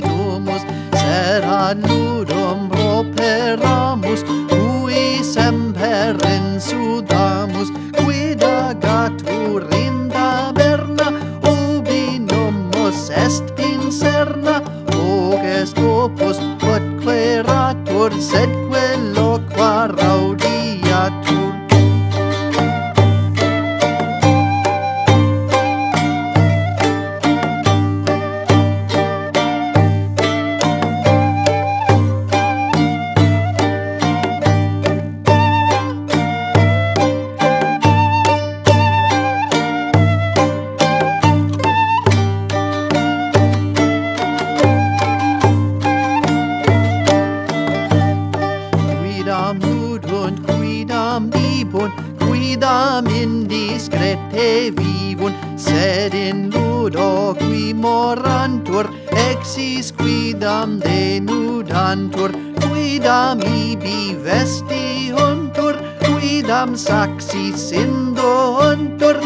Dinumus, seranudum properamus, cui semper insudamus, quida gaturinda berna, ubi numus est inserna, hoges opus quod quaeratur, sed quello qua raudiatur. Quidam indiscrete vivunt, sed in ludo qui morantur, exis quidam denudantur, quidam ibi vestiontur, quidam saxis indoontur,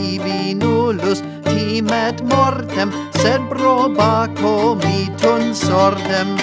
ibi nullus timet mortem, sed probaco mitum sortem.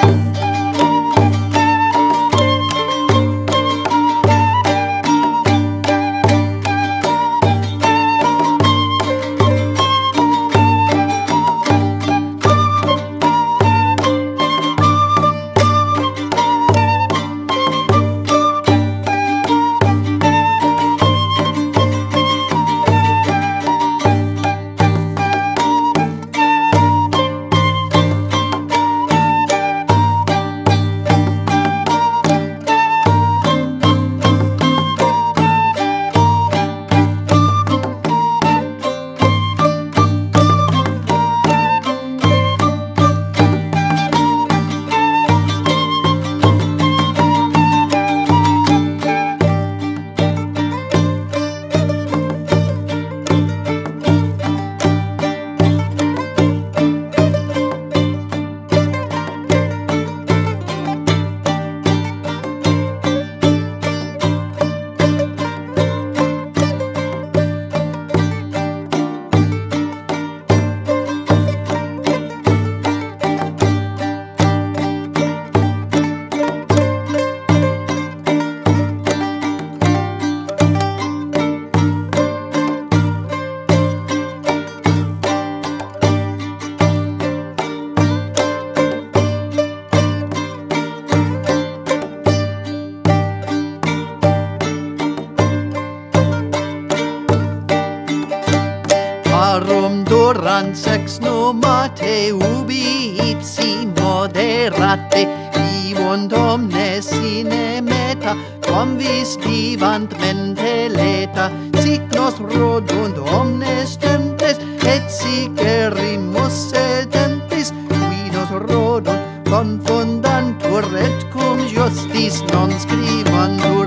Durant sex nomate, ubi ipsi moderate, vivunt omnes sine meta, convis vivant mente leta, sic nos rodunt omnes gentes, et sic erimus sedentis, qui nos rodunt confundantur, et cum justis non scribantur.